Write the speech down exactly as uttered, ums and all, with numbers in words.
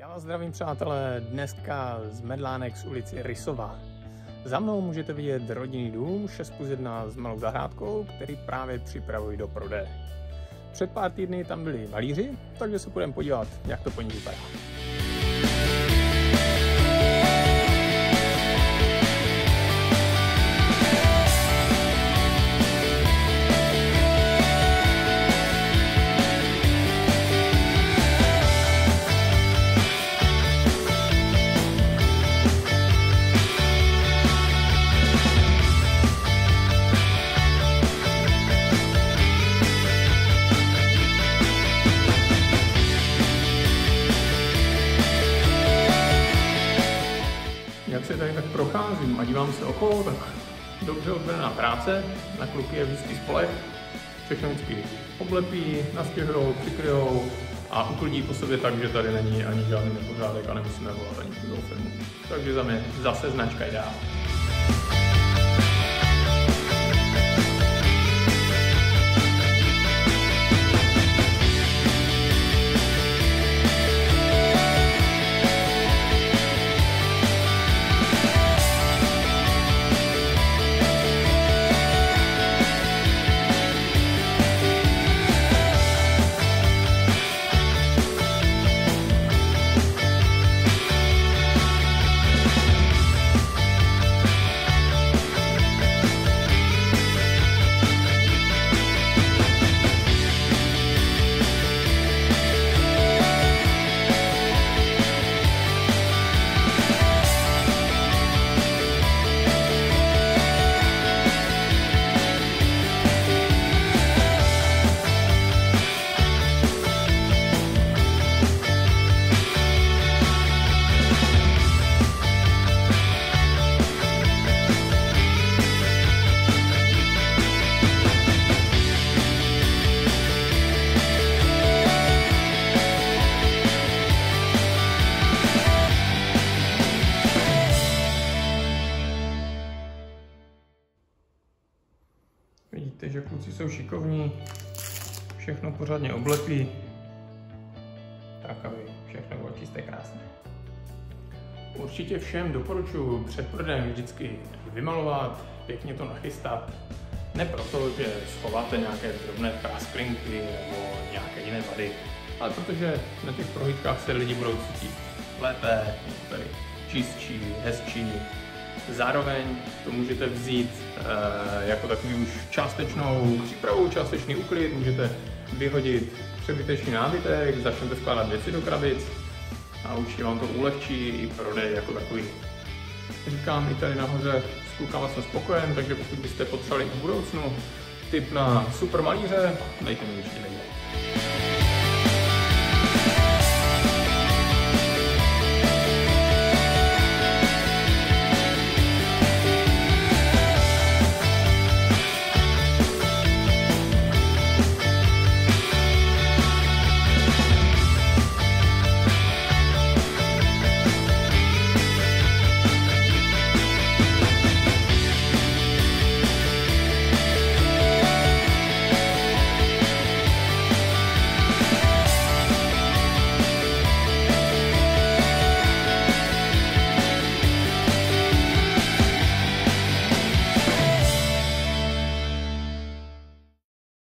Já vás zdravím, přátelé, dneska z Medlánek z ulici Rysova. Za mnou můžete vidět rodinný dům šest plus jedna s malou zahrádkou, který právě připravují do prodeje. Před pár týdny tam byli malíři, takže se půjdeme podívat, jak to po ní vypadá. Jak se tady tak procházím a dívám se okolo, tak dobře odvedená práce, na kluky je vždycky spoleh, všechno vždycky oblepí, nastěhujou, přikryjou a uklidí po sobě tak, že tady není ani žádný nepořádek a nemusíme volat ani tu firmu. Takže za mě zase značka ideál. Vidíte, že kluci jsou šikovní, všechno pořádně oblepí, tak aby všechno bylo čisté, krásné. Určitě všem doporučuji před prodejem vždycky vymalovat, pěkně to nachystat. Ne proto, že schováte nějaké drobné prasklinky nebo nějaké jiné vady, ale protože na těch prohlídkách se lidi budou cítit lépe, tady čistší, hezčí. Zároveň to můžete vzít e, jako takový už částečnou přípravu, částečný uklid, můžete vyhodit přebytečný nábytek, začnete skládat věci do krabic a určitě vám to ulehčí i prodej jako takový. Říkám, i tady nahoře s klukama jsem spokojen, takže pokud byste potřebovali v budoucnu tip na super malíře, dejte mi určitě vědět.